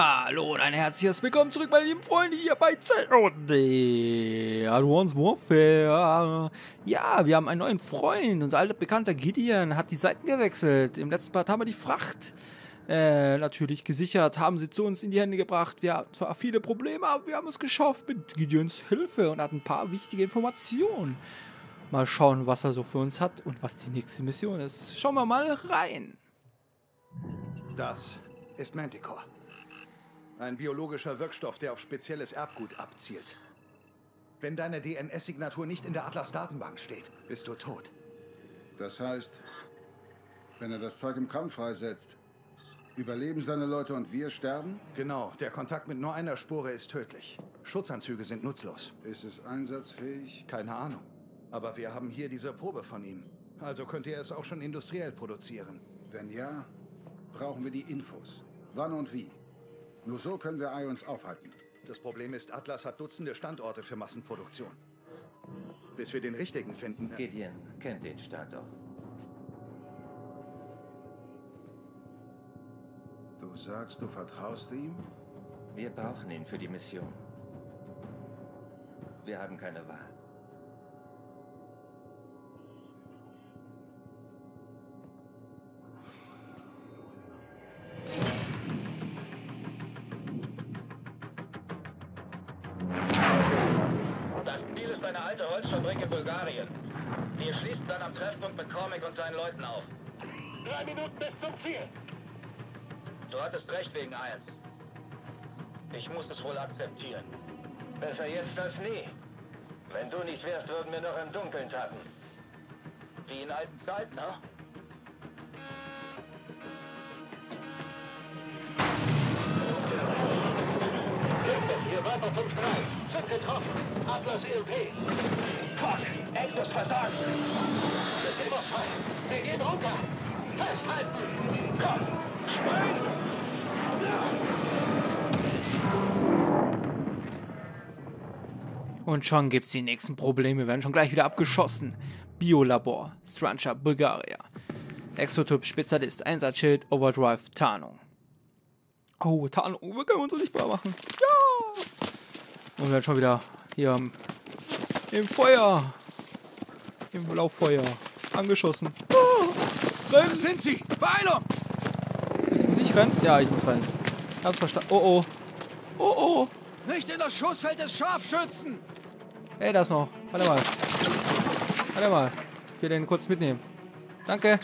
Hallo und ein herzliches Willkommen zurück, meine lieben Freunde, hier bei Sentinel Advanced Warfare. Ja, wir haben einen neuen Freund, unser alter Bekannter Gideon hat die Seiten gewechselt. Im letzten Part haben wir die Fracht natürlich gesichert, haben sie zu uns in die Hände gebracht. Wir hatten zwar viele Probleme, aber wir haben es geschafft mit Gideons Hilfe und hatten ein paar wichtige Informationen. Mal schauen, was er so für uns hat und was die nächste Mission ist. Schauen wir mal rein. Das ist Manticore. Ein biologischer Wirkstoff, der auf spezielles Erbgut abzielt. Wenn deine DNS-Signatur nicht in der Atlas-Datenbank steht, bist du tot. Das heißt, wenn er das Zeug im Kampf freisetzt, überleben seine Leute und wir sterben? Genau, der Kontakt mit nur einer Spore ist tödlich. Schutzanzüge sind nutzlos. Ist es einsatzfähig? Keine Ahnung. Aber wir haben hier diese Probe von ihm. Also könnte er es auch schon industriell produzieren. Wenn ja, brauchen wir die Infos. Wann und wie? Nur so können wir Ions aufhalten. Das Problem ist, Atlas hat Dutzende Standorte für Massenproduktion. Bis wir den richtigen finden... Gideon kennt den Standort. Du sagst, du vertraust ihm? Wir brauchen ihn für die Mission. Wir haben keine Wahl. Wir schließen dann am Treffpunkt mit Cormack und seinen Leuten auf. 3 Minuten bis zum Ziel. Du hattest recht wegen Irons. Ich muss es wohl akzeptieren. Besser jetzt als nie. Wenn du nicht wärst, würden wir noch im Dunkeln tappen. Wie in alten Zeiten, ne? Wir Viper 5-3. Sind getroffen. Atlas EOP. Fuck! Exos versagen! System auf Fall! Wir gehen runter! Festhalten! Komm! Spring! Und schon gibt's die nächsten Probleme. Wir werden schon gleich wieder abgeschossen. Biolabor, Strancher, Bulgaria. Exotyp, Spezialist, Einsatzschild, Overdrive, Tarnung. Oh, Tarnung. Wir können uns unsichtbar machen. Ja! Und wir werden schon wieder hier... Im Feuer! Im Lauffeuer. Angeschossen. Rennen sind sie! Beeilung! Muss ich rennen? Ja, ich muss rennen. Hab's verstanden. Oh oh. Oh oh. Nicht in das Schussfeld des Scharfschützen! Ey, das noch. Warte mal. Warte mal. Ich will den kurz mitnehmen. Danke.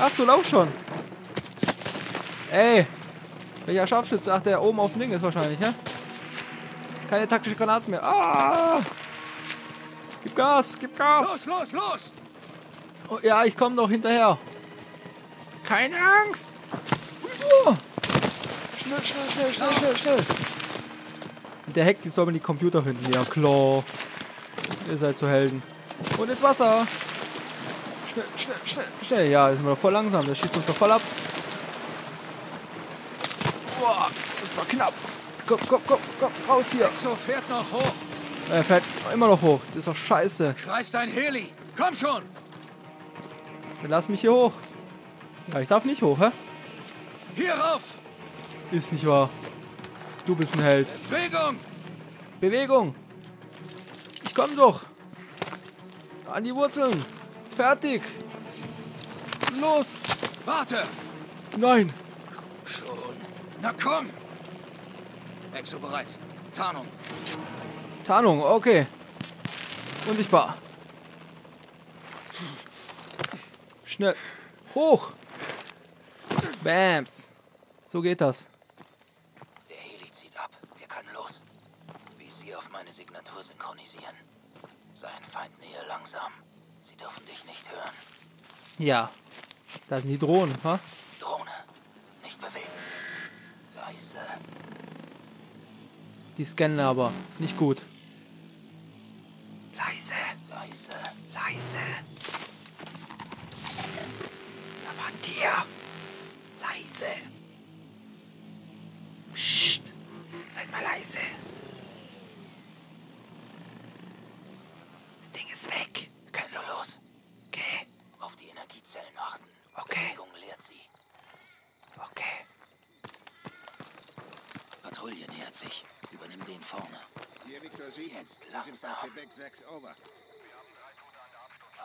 Ach, du laufst schon. Ey. Welcher Scharfschütze? Ach, der oben auf dem Ding ist wahrscheinlich, ne? Keine taktische Granaten mehr. Ah! Gib Gas, gib Gas! Los, los, los! Oh, ja, ich komme noch hinterher. Keine Angst! Oh. Schnell, schnell, schnell, schnell, schnell, schnell! Der Hack, die soll man die Computer finden. Ja, klar. Ihr seid zu Helden. Und ins Wasser! Schnell, schnell, schnell, schnell. Ja, jetzt sind wir doch voll langsam. Der schießt uns doch voll ab. Boah, das war knapp. Komm, komm, komm, komm, raus hier. Exo fährt noch hoch. Er fährt immer noch hoch. Das ist doch scheiße. Kreis dein Heli. Komm schon. Dann lass mich hier hoch. Ja, ich darf nicht hoch, hä? Hier rauf. Ist nicht wahr. Du bist ein Held. Bewegung. Bewegung. Ich komm doch. An die Wurzeln. Fertig. Los. Warte. Nein. Schon. Na komm. Exo bereit. Tarnung. Tarnung, okay. Unsichtbar. Schnell. Hoch. Bams. So geht das. Der Heli zieht ab. Wir können los. Wie Sie auf meine Signatur synchronisieren. Sein Feindnähe langsam. Sie dürfen dich nicht hören. Ja. Da sind die Drohnen, ha? Drohne. Nicht bewegen. Leise. Die scannen aber. Nicht gut. Leise. Leise. Leise. Da war ein Tier. Leise. Psst. Seid mal leise. Das Ding ist weg. Wir können los. Okay. Auf die Energiezellen achten. Okay. Bewegung leert sie. Okay. Patrouille nähert sich. Übernimm den vorne. Hier, Victor 7. Jetzt langsam.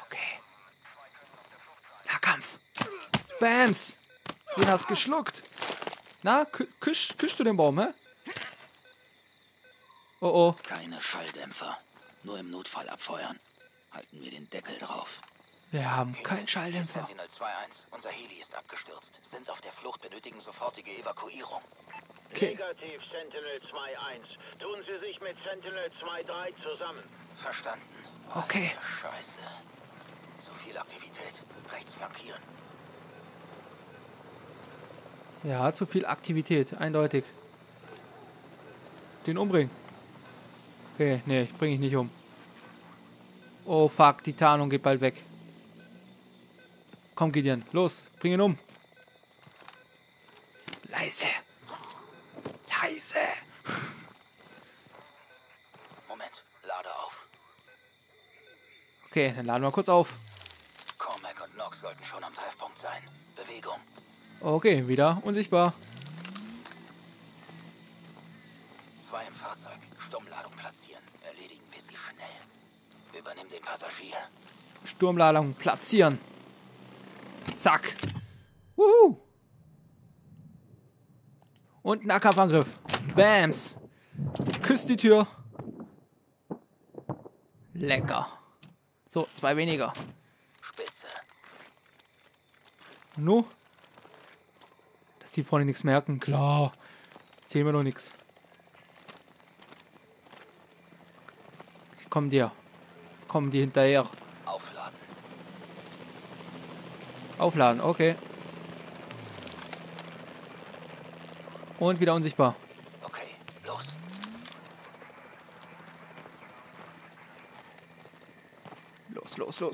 Okay. Nahkampf. Bams. Den hast geschluckt. Na, küsst du den Baum, hä? Oh oh. Keine Schalldämpfer. Nur im Notfall abfeuern. Halten wir den Deckel drauf. Wir haben keinen Schalldämpfer. Sentinel 2-1. Unser Heli ist abgestürzt. Sind auf der Flucht, benötigen sofortige Evakuierung. Okay. Negativ, Sentinel 2-1. Tun Sie sich mit Sentinel 2-3 zusammen. Verstanden. Okay. Alter Scheiße. Zu viel Aktivität. Rechts flankieren. Ja, zu viel Aktivität. Eindeutig. Den umbringen. Okay, nee, ich bringe ihn nicht um. Oh fuck, die Tarnung geht bald weg. Komm, Gideon, los, bring ihn um. Leise. Leise. Moment, lade auf. Okay, dann laden wir kurz auf. Cormack und Knox sollten schon am Treffpunkt sein. Bewegung. Okay, wieder unsichtbar. 2 im Fahrzeug. Sturmladung platzieren. Erledigen wir sie schnell. Übernimm den Passagier. Sturmladung platzieren. Zack. Wuhu. Und ein Nahkampfangriff. Bams. Küsst die Tür. Lecker. So, 2 weniger. Spitze. No. Dass die vorne nichts merken. Klar. Zählen wir noch nichts. Komm dir. Komm dir hinterher. Aufladen. Aufladen, okay. Und wieder unsichtbar. Okay, los.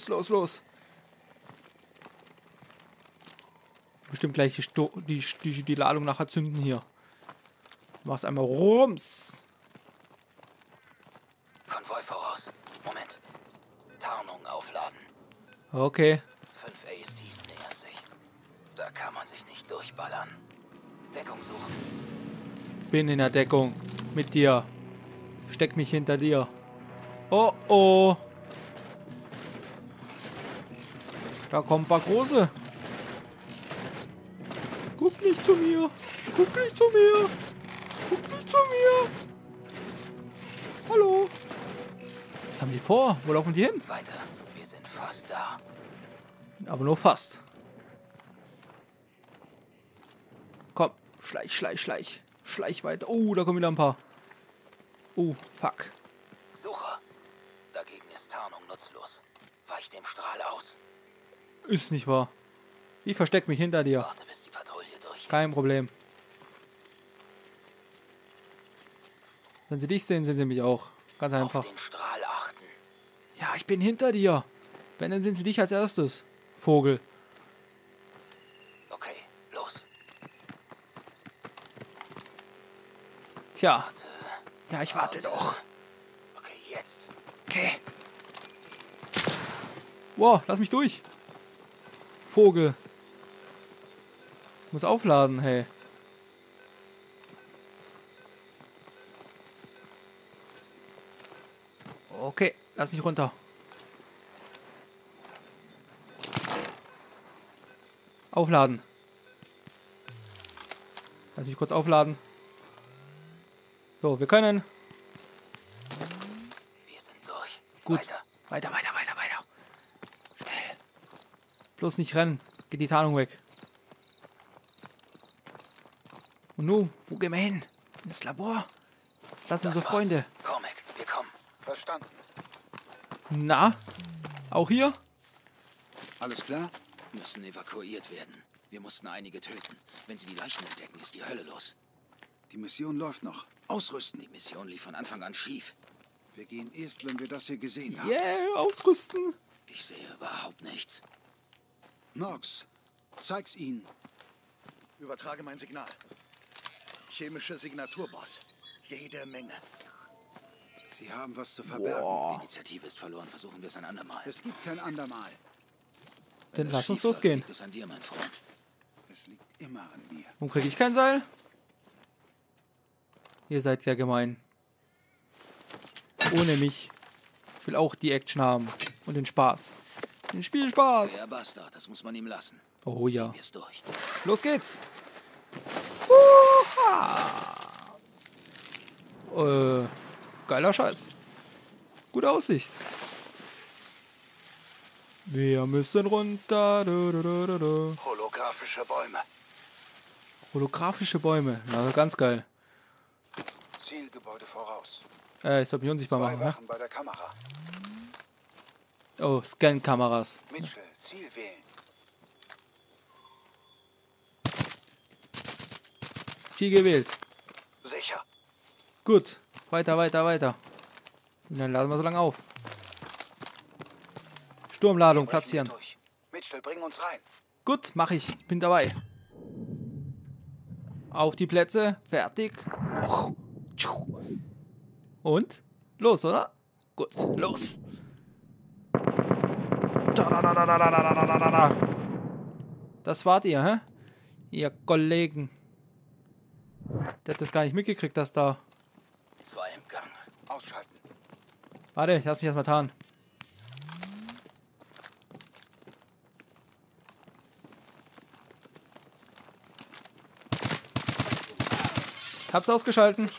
Los. Bestimmt gleich die Ladung nachher zünden hier. Mach's einmal rums. Okay. 5 ASTs nähern sich. Da kann man sich nicht durchballern. Deckung suchen. Bin in der Deckung. Mit dir. Steck mich hinter dir. Oh oh. Da kommen ein paar große. Guck nicht zu mir. Hallo. Was haben die vor? Wo laufen die hin? Weiter. Fast da. Aber nur fast. Komm, schleich. Schleich weiter. Oh, da kommen wieder ein paar. Oh, fuck. Suche. Dagegen ist Tarnung nutzlos. Weich dem Strahl aus. Ist nicht wahr. Ich versteck mich hinter dir. Warte, bis die Patrouille durch ist. Kein Problem. Wenn sie dich sehen, sehen sie mich auch. Ganz einfach. Auf den Strahl achten. Ja, ich bin hinter dir. Wenn, dann sind sie dich als erstes, Vogel. Okay, los. Tja. Ja, ich warte doch. Okay, jetzt. Okay. Wow, lass mich durch. Vogel. Ich muss aufladen, hey. Okay, lass mich runter. Aufladen. Lass mich kurz aufladen. So, wir können. Wir sind durch. Gut. Weiter. Schnell. Bloß nicht rennen. Geht die Tarnung weg. Und nun, wo gehen wir hin? Ins Labor? Das sind unsere Freunde. Komm weg, wir kommen. Verstanden. Na? Auch hier? Alles klar? Müssen evakuiert werden. Wir mussten einige töten. Wenn sie die Leichen entdecken, ist die Hölle los. Die Mission läuft noch. Ausrüsten. Die Mission lief von Anfang an schief. Wir gehen erst, wenn wir das hier gesehen haben. Yeah, ausrüsten. Ich sehe überhaupt nichts. Knox, zeig's ihnen. Übertrage mein Signal. Chemische Signatur, Boss. Jede Menge. Sie haben was zu verbergen. Wow. Die Initiative ist verloren. Versuchen wir es ein andermal. Es gibt kein andermal. Dann lass uns losgehen. Liegt es an dir, mein Freund. Es liegt immer an mir. Warum kriege ich kein Seil? Ihr seid ja gemein. Ohne mich. Ich will auch die Action haben. Und den Spaß. Den Spielspaß. Der Bastard, das muss man ihm lassen. Oh ja. Los geht's. Geiler Scheiß. Gute Aussicht. Wir müssen runter. Holographische Bäume. Holographische Bäume. Na, ganz geil. Zielgebäude voraus. Ich soll mich unsichtbar machen, ne? Bei der Kamera. Oh, Scan-Kameras. Mitchell, Ziel wählen. Ziel gewählt. Sicher. Gut. Weiter, weiter, weiter. Und dann laden wir so lange auf. Sturmladung platzieren. Mitchell, bring uns rein. Gut, mach ich. Bin dabei. Auf die Plätze. Fertig. Und? Los, oder? Gut, los. Das wart ihr, hä? Ihr Kollegen. Der hat das gar nicht mitgekriegt, dass da... Zwei im Gang. Ausschalten. Warte, ich lass mich erstmal tarnen. Hab's ausgeschalten.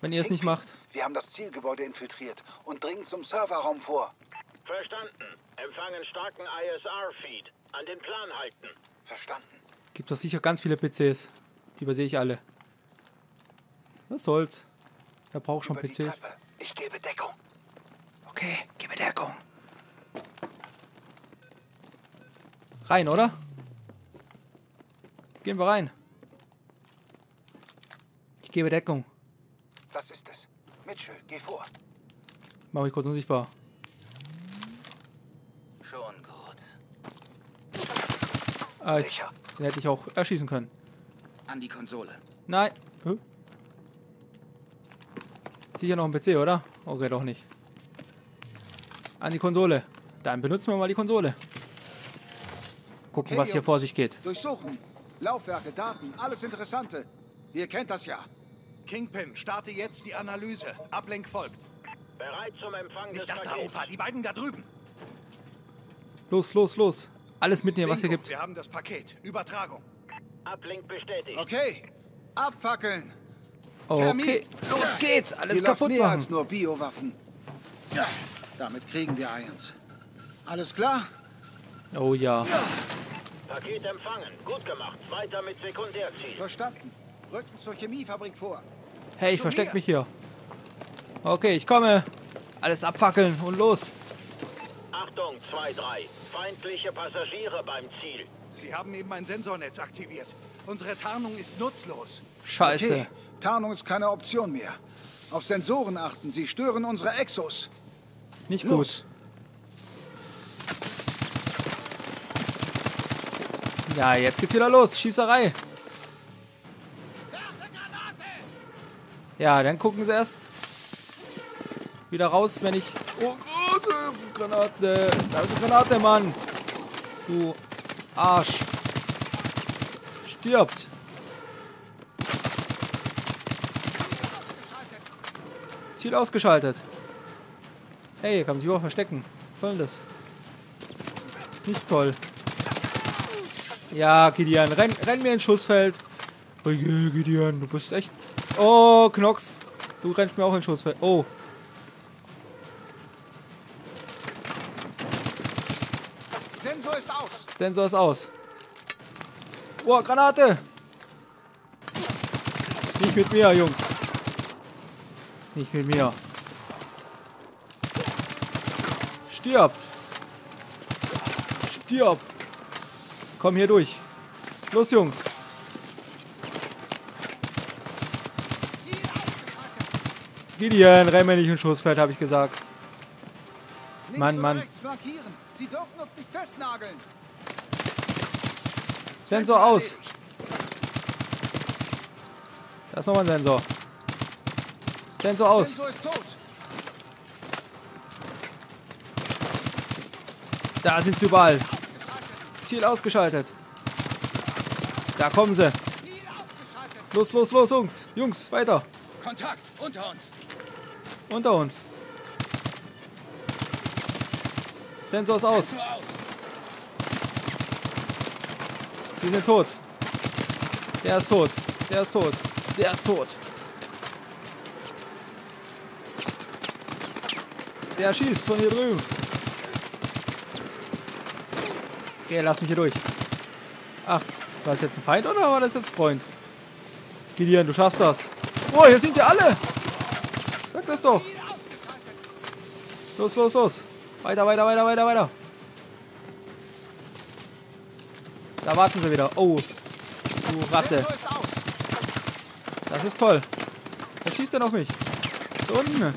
Wenn ihr es nicht macht. Wir haben das Zielgebäude infiltriert und dringen zum Serverraum vor. Verstanden. Empfangen starken ISR-Feed. An den Plan halten. Verstanden. Gibt doch sicher ganz viele PCs. Die übersehe ich alle. Was soll's? Er braucht schon PCs. Ich gebe Deckung. Okay, gebe Deckung. Rein, oder? Gehen wir rein. Ich gebe Deckung. Das ist es. Mitchell, geh vor. Mach ich kurz unsichtbar. Schon gut. Sicher. Den hätte ich auch erschießen können. An die Konsole. Nein. Hm? Sicher noch ein PC, oder? Okay, doch nicht. An die Konsole. Dann benutzen wir mal die Konsole. Gucken, was hier vor sich geht. Durchsuchen. Laufwerke, Daten, alles Interessante. Ihr kennt das ja. Kingpin, starte jetzt die Analyse. Ablenk folgt. Bereit zum Empfang. Nicht das da, Opa. Die beiden da drüben. Los, los, los. Alles mitnehmen, was hier gibt. Wir haben das Paket. Übertragung. Ablink bestätigt. Okay. Abfackeln. Okay. Los geht's. Alles hier kaputt machen. Als nur Biowaffen. Ja. Damit kriegen wir eins. Alles klar? Oh ja. Paket empfangen. Gut gemacht. Weiter mit Sekundärziel. Verstanden. Rücken zur Chemiefabrik vor. Hey, ich versteck mich hier. Okay, ich komme. Alles abfackeln und los. Achtung, 2-3. Feindliche Passagiere beim Ziel. Sie haben eben ein Sensornetz aktiviert. Unsere Tarnung ist nutzlos. Scheiße. Okay, Tarnung ist keine Option mehr. Auf Sensoren achten. Sie stören unsere Exos. Nicht los. Gut. Ja, jetzt geht's wieder los. Schießerei. Ja, dann gucken sie erst wieder raus, wenn ich... Oh, Granate! Da ist eine Granate, Mann! Du Arsch! Stirbt! Ziel ausgeschaltet! Hey, kann man sich überhaupt verstecken. Was soll denn das? Nicht toll. Ja, Gideon, renn mir ins Schussfeld! Oh je, Gideon, du bist echt... Oh, Knox. Du rennst mir auch in Schussfeld. Oh. Sensor ist aus. Sensor ist aus. Oh, Granate. Nicht mit mir, Jungs. Nicht mit mir. Stirbt. Stirbt. Komm hier durch. Los, Jungs. Gideon, renn mir nicht in Schussfeld, habe ich gesagt. Mann, Mann. Sie dürfen uns nicht festnageln. Sensor aus. Da ist nochmal ein Sensor. Sensor aus. Sensor ist tot. Da sind sie überall. Ziel ausgeschaltet. Da kommen sie. Los, los, los, Jungs. Jungs, weiter. Kontakt, unter uns. Unter uns. Sensor ist aus. Die sind tot. Der ist tot. Der ist tot. Der ist tot. Der schießt von hier drüben. Okay, lass mich hier durch. Ach, war das jetzt ein Feind oder war das jetzt ein Freund? Gideon, du schaffst das. Oh, hier sind ja alle. Sag das doch. Los, los, los. Weiter, weiter, weiter, weiter, weiter. Da warten sie wieder. Oh, du Ratte. Das ist toll. Da schießt er auf mich. Da unten.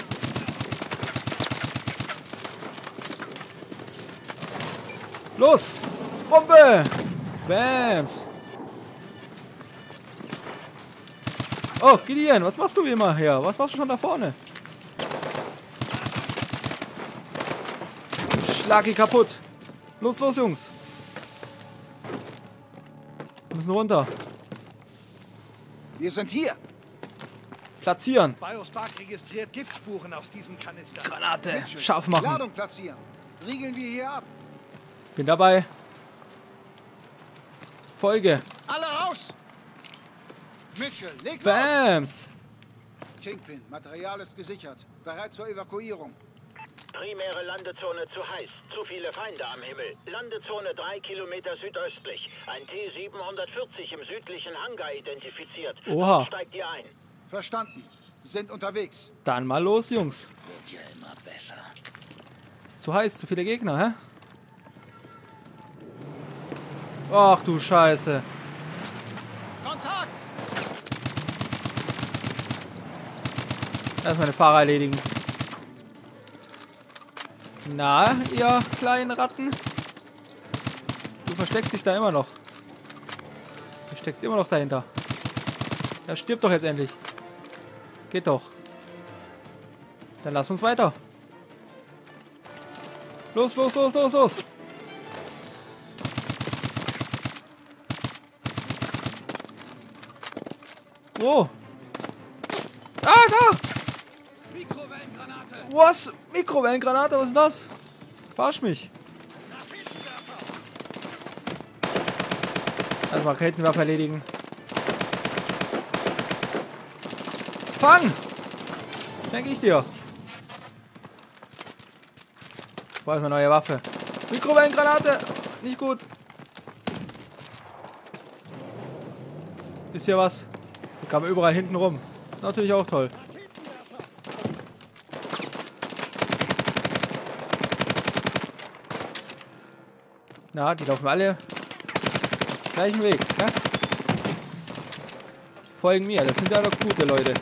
Los. Bombe. Bams. Oh, Gideon, was machst du wie immer her? Was machst du schon da vorne? Schlag ihn kaputt. Los, los, Jungs. Wir müssen runter. Wir sind hier. Platzieren. Biospark registriert Giftspuren aus diesem Kanister. Granate. Mitchell. Scharf machen. Ladung platzieren. Riegeln wir hier ab. Bin dabei. Folge. Alle raus! Mitchell, leg los! Bams! Kingpin, Material ist gesichert. Bereit zur Evakuierung. Primäre Landezone zu heiß. Zu viele Feinde am Himmel. Landezone 3 Kilometer südöstlich. Ein T-740 im südlichen Hangar identifiziert. Oha. Steigt ihr ein. Verstanden. Sind unterwegs. Dann mal los, Jungs. Wird ja immer besser. Ist zu heiß, zu viele Gegner, hä? Ach du Scheiße. Kontakt! Erstmal den Fahrer erledigen. Na, ihr kleinen Ratten. Du versteckst dich da immer noch. Der steckt immer noch dahinter. Er stirbt doch jetzt endlich. Geht doch. Dann lass uns weiter. Los, los, los, los, los. Wo? Ah, da! Mikrowellengranate! Was? Mikrowellengranate? Was ist das? Verarsch mich! Also Raketenwerfer erledigen. Fang! Schenke ich dir. Ich brauche eine neue Waffe. Mikrowellengranate! Nicht gut. Ist hier was? Kam überall hinten rum. Natürlich auch toll. Na, die laufen alle gleichen Weg. Ne? Folgen mir, das sind ja doch gute Leute.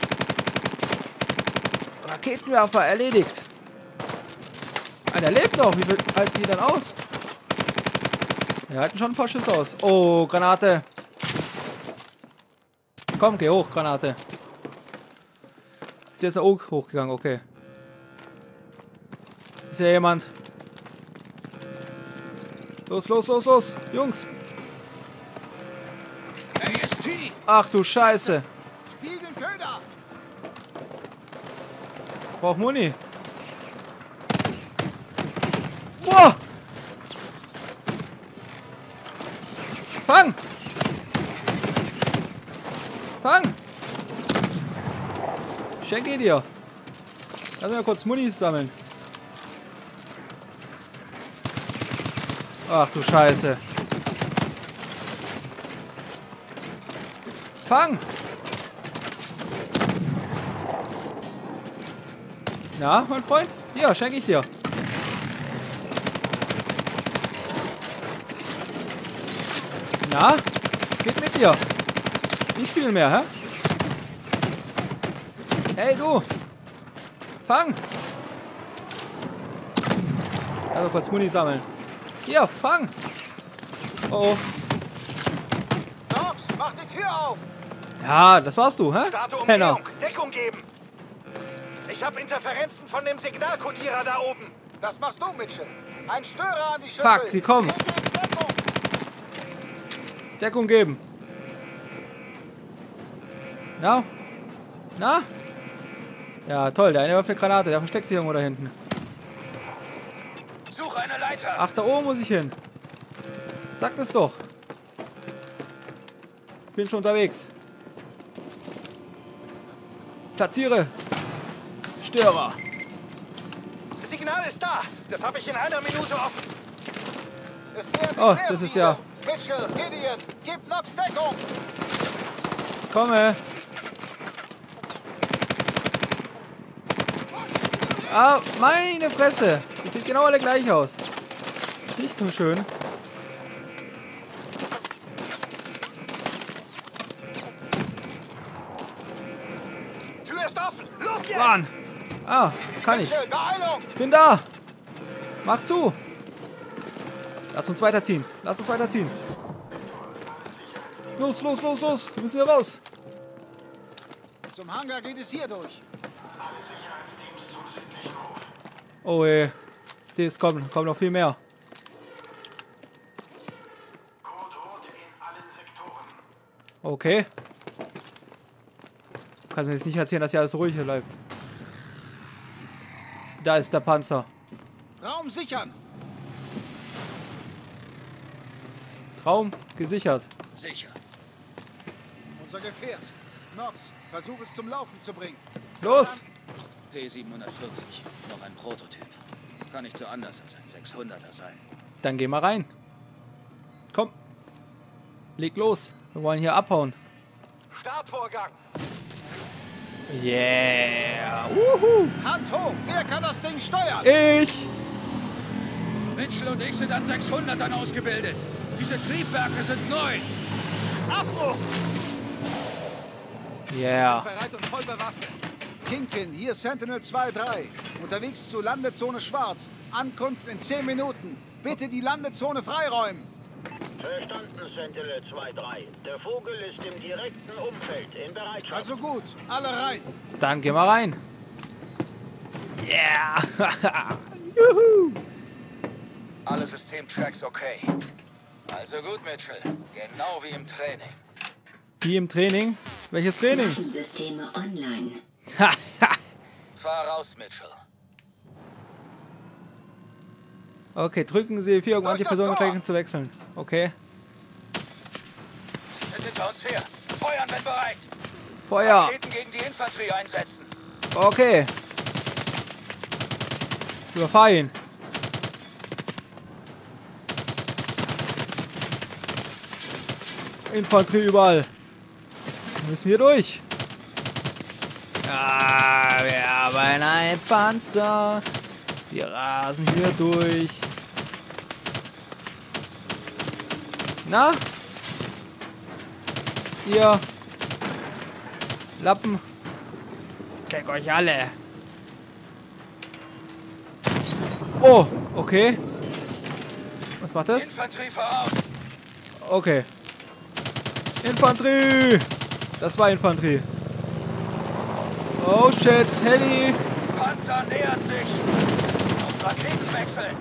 Raketenwerfer erledigt. Einer lebt noch. Wie halten die dann aus? Wir halten schon ein paar Schüsse aus. Oh, Granate. Komm, geh hoch, Granate. Ist jetzt auch hochgegangen, okay. Ist hier jemand? Los, los, los, los, Jungs! Ach du Scheiße! Ich brauch Muni. Boah! Fang! Fang! Schenke dir! Lass mal kurz Muni sammeln. Ach du Scheiße! Fang! Na, mein Freund? Ja, schenke ich dir. Na, geht mit dir. Nicht viel mehr, hä? Hey, du! Fang! Also kurz Muni sammeln. Hier, fang! Oh, oh. Knox, mach die Tür auf! Ja, das warst du, hä? Penner. Deckung geben! Ich hab Interferenzen von dem Signalkodierer da oben. Das machst du, Mitchell. Ein Störer an die Schüssel. Fuck, die kommen. Deckung geben. Na? Na? Ja, toll. Der eine war für Granate. Der versteckt sich irgendwo da hinten. Such eine Leiter. Ach, da oben muss ich hin. Sag das doch. Ich bin schon unterwegs. Platziere. Störer. Das Signal ist da. Das habe ich in einer Minute offen. Es oh, das ist ja... Mitchell, Gideon, gib Knox Deckung. Komme. Ah, meine Fresse. Das sieht genau alle gleich aus. Nicht nur schön. Tür ist offen. Los jetzt. Mann. Ah, kann ich. Ich bin da. Mach zu. Lass uns weiterziehen. Lass uns weiterziehen. Los, los, los, los. Wir müssen hier raus. Zum Hangar geht es hier durch. Oh ey. Es kommt noch viel mehr. Okay. Du kannst mir jetzt nicht erzählen, dass hier alles ruhig hier bleibt. Da ist der Panzer. Raum sichern. Raum gesichert. Sicher. Unser Gefährt. Knox, versuch es zum Laufen zu bringen. Los! T-740. Noch ein Prototyp. Kann nicht so anders als ein 600er sein. Dann geh mal rein. Komm. Leg los. Wir wollen hier abhauen. Startvorgang. Yeah. Wuhu. Hand hoch. Wer kann das Ding steuern? Ich. Mitchell und ich sind an 600ern ausgebildet. Diese Triebwerke sind neu. Abbruch! Yeah. Bereit und voll bewaffnet. Kingpin, hier Sentinel 2-3. Unterwegs zur Landezone Schwarz. Ankunft in 10 Minuten. Bitte die Landezone freiräumen. Verstanden, Sentinel 2-3. Der Vogel ist im direkten Umfeld in Bereitschaft. Also gut, alle rein. Dann gehen wir rein. Yeah! Juhu! Alle Systemtracks okay. Also gut, Mitchell. Genau wie im Training. Wie im Training? Welches Training? Waffensysteme online. Fahr raus, Mitchell. Okay, drücken Sie 4, um Antipersonentracking zu wechseln. Okay. Sie sind hinter uns her. Feuern, wenn bereit. Feuer. Raketen gegen die Infanterie einsetzen. Okay. Überfahr ihn. Infanterie überall. Wir müssen hier durch. Ah, wir haben einen Panzer. Wir rasen hier durch. Na? Ihr Lappen. Kriegt euch alle. Oh, okay. Was macht das? Infanterie voraus. Okay. Infanterie! Das war Infanterie. Oh shit, Heli! Panzer nähert sich! Auf Raketen wechseln!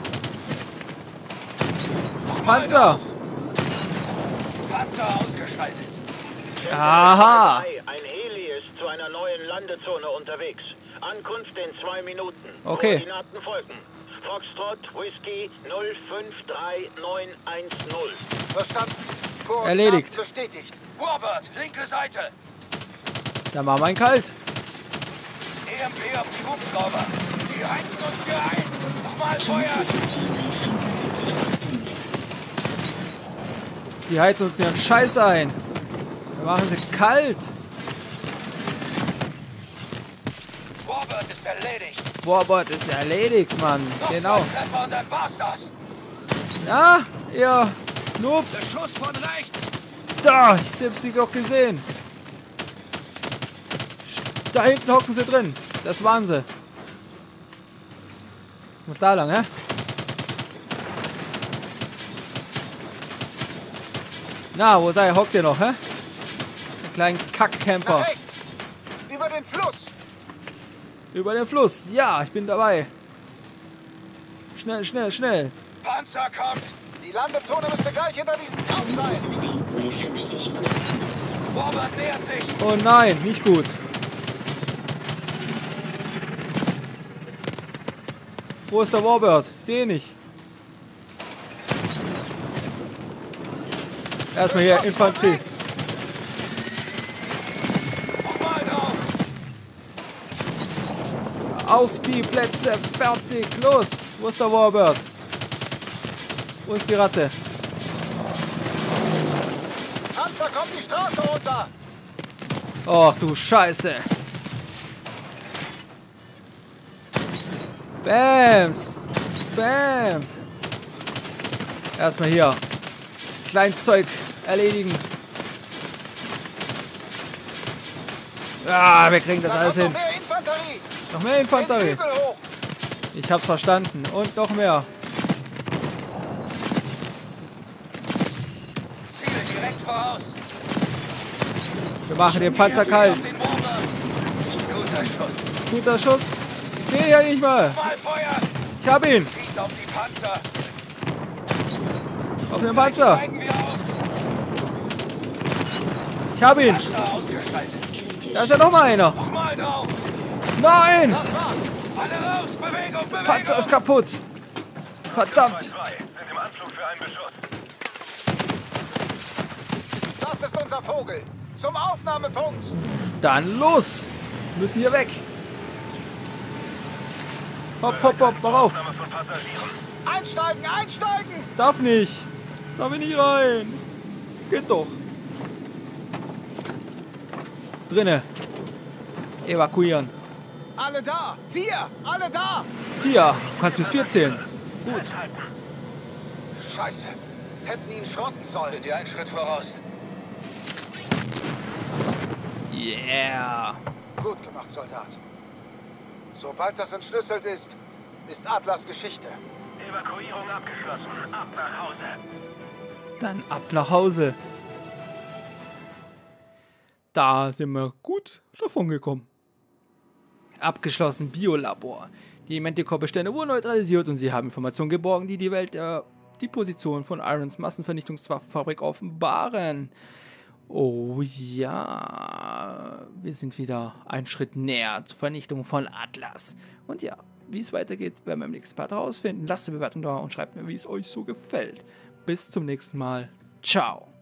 Panzer! Panzer ausgeschaltet! Aha! Ein Heli ist zu einer neuen Landezone unterwegs. Ankunft in 2 Minuten. Okay. Koordinaten folgen. Foxtrot, Whisky 053910. Verstanden? Erledigt. Bestätigt. Warbird, linke Seite. Dann machen wir einen kalt. EMP auf die Hubschrauber. Die heizen uns hier ein. Nochmal feuern. Die heizen uns ihren Scheiß ein. Wir machen sie kalt. Warbird ist erledigt. Warbird ist erledigt, Mann. Noch genau. Und dann war's das. Na, ihr... Noobs. Der Schuss von rechts. Da, ich hab sie doch gesehen. Da hinten hocken sie drin. Das waren sie. Ich muss da lang, hä? Na, wo seid ihr? Hockt ihr noch, hä? Den kleinen Kackcamper. Nach rechts. Über den Fluss. Über den Fluss. Ja, ich bin dabei. Schnell, schnell, schnell. Panzer kommt. Die Landezone müsste gleich hinter diesem Kampf sein. Warbird nähert sich. Oh nein, nicht gut. Wo ist der Warbird? Sehe nicht. Erstmal hier Infanterie. Auf die Plätze, fertig, los! Wo ist der Warbird? Wo ist die Ratte? Panzer, kommt die Straße runter! Och du Scheiße! Bams! Bams! Erstmal hier Kleinzeug erledigen. Ah, wir kriegen das alles hin. Noch mehr Infanterie. Ich hab's verstanden. Und noch mehr. Wir machen den Panzer kalt. Guter Schuss. Ich sehe ihn ja nicht mal. Ich hab ihn. Auf den Panzer. Ich hab ihn. Da ist ja noch mal einer. Nein! Das war's. Alle raus, Bewegung, Bewegung. Panzer ist kaputt! Verdammt! Sind im Anflug für einen Beschuss. Das ist unser Vogel! Zum Aufnahmepunkt! Dann los! Wir müssen hier weg! Hopp, hopp, hopp, mach auf! Einsteigen, einsteigen! Darf nicht! Darf ich nicht rein! Geht doch! Drinne! Evakuieren! Alle da! Vier! Alle da! Vier! Kannst bis vier zählen. Gut. Scheiße. Hätten ihn schrotten sollen. Sind die einen Schritt voraus. Yeah! Gut gemacht, Soldat. Sobald das entschlüsselt ist, ist Atlas Geschichte. Evakuierung abgeschlossen. Ab nach Hause. Dann ab nach Hause. Da sind wir gut davon gekommen. Abgeschlossen Biolabor. Die Manticore-Bestände wurden neutralisiert und sie haben Informationen geborgen, die die Position von Irons Massenvernichtungswaffenfabrik offenbaren. Oh ja, wir sind wieder einen Schritt näher zur Vernichtung von Atlas. Und ja, wie es weitergeht, werden wir im nächsten Part herausfinden. Lasst eine Bewertung da und schreibt mir, wie es euch so gefällt. Bis zum nächsten Mal. Ciao.